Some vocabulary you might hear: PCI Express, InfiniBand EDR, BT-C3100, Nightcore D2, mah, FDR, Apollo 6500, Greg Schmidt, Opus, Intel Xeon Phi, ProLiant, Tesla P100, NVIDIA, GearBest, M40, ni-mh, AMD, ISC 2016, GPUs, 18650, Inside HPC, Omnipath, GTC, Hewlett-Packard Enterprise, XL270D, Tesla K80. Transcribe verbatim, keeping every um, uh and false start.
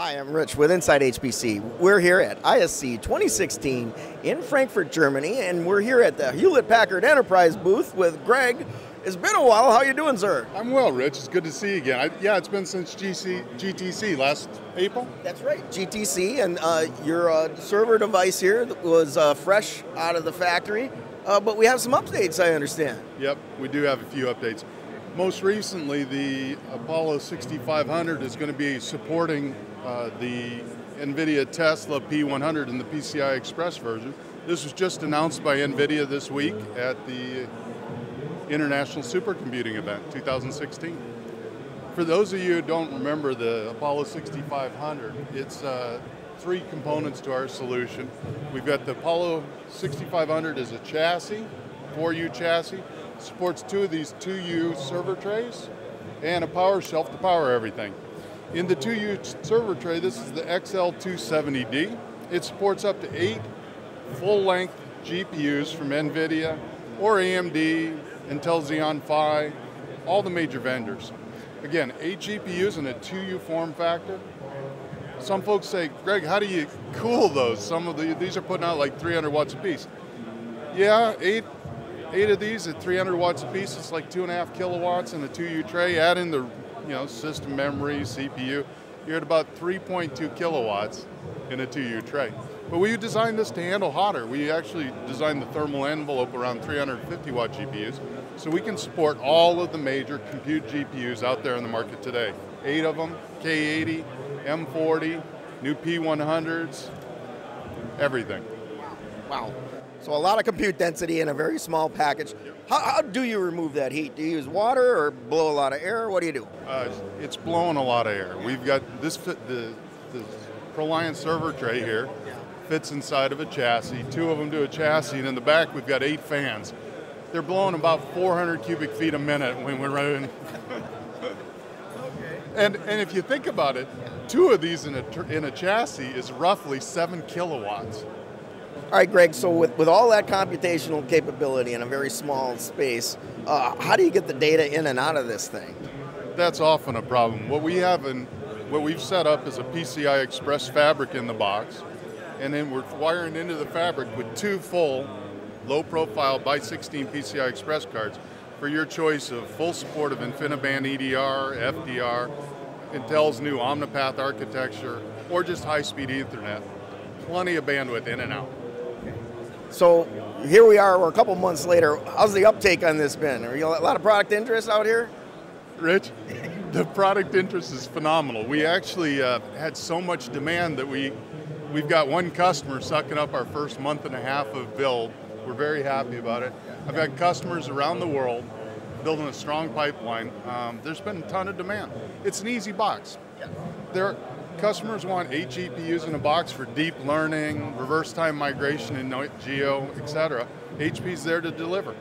Hi, I'm Rich with Inside H P C. We're here at I S C twenty sixteen in Frankfurt, Germany, and we're here at the Hewlett-Packard Enterprise booth with Greg. It's been a while. How you doing, sir? I'm well, Rich. It's good to see you again. I, yeah, it's been since G C, G T C last April. That's right, G T C, and uh, your uh, server device here was uh, fresh out of the factory, uh, but we have some updates, I understand. Yep, we do have a few updates. Most recently, the Apollo sixty-five hundred is going to be supporting uh, the NVIDIA Tesla P one hundred in the P C I Express version. This was just announced by NVIDIA this week at the International Supercomputing Event two thousand sixteen. For those of you who don't remember the Apollo sixty-five hundred, it's uh, three components to our solution. We've got the Apollo sixty-five hundred as a chassis, four U chassis. Supports two of these two U server trays and a power shelf to power everything. In the two U server tray, this is the X L two seventy D. It supports up to eight full-length G P Us from NVIDIA or A M D, Intel Xeon Phi, all the major vendors. Again, eight G P Us in a two U form factor. Some folks say, Greg, how do you cool those? Some of the, these are putting out like three hundred watts a piece. Yeah, eight Eight of these at three hundred watts a piece, it's like two and a half kilowatts in a two U tray. Add in the, you know, system memory, C P U, you're at about three point two kilowatts in a two U tray. But we designed this to handle hotter. We actually designed the thermal envelope around three hundred fifty watt G P Us, so we can support all of the major compute G P Us out there in the market today. Eight of them, K eighty, M forty, new P one hundreds, everything. Wow. So a lot of compute density in a very small package. How, how do you remove that heat? Do you use water or blow a lot of air? What do you do? Uh, it's blowing a lot of air. We've got this, the, the ProLiant server tray here, fits inside of a chassis. Two of them do a chassis, and in the back we've got eight fans. They're blowing about four hundred cubic feet a minute when we're running. And, and if you think about it, two of these in a, in a chassis is roughly seven kilowatts. All right, Greg, so with, with all that computational capability in a very small space, uh, how do you get the data in and out of this thing? That's often a problem. What we have in, what we've set up is a P C I Express fabric in the box, and then we're wiring into the fabric with two full, low-profile by sixteen P C I Express cards for your choice of full support of InfiniBand E D R, F D R, Intel's new Omnipath architecture, or just high-speed Ethernet. Plenty of bandwidth in and out. So here we are, we're a couple months later. How's the uptake on this been? Are you a lot of product interest out here? Rich, the product interest is phenomenal. We actually uh, had so much demand that we, we've got one customer sucking up our first month and a half of build. We're very happy about it. I've had customers around the world building a strong pipeline. Um, there's been a ton of demand. It's an easy box. There, customers want eight G P Us in a box for deep learning, reverse time migration in Geo, et cetera. H P's there to deliver.